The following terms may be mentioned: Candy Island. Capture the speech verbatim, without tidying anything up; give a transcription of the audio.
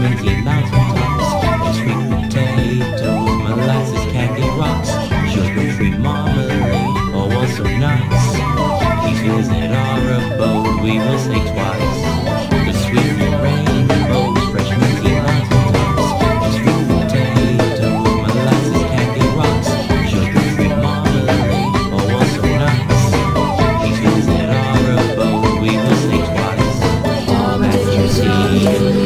Minty likes rocks, sweet potatoes. My life is candy rocks. She'll bring sweet marmalade. Oh, what's so nice? He feels that our abode, we will say twice. The sweet rainbows, fresh minty likes rocks, sweet potatoes. My life is candy rocks. She'll bring sweet marmalade. Oh, what's so nice? He feels that our abode, we will say twice. All that you see.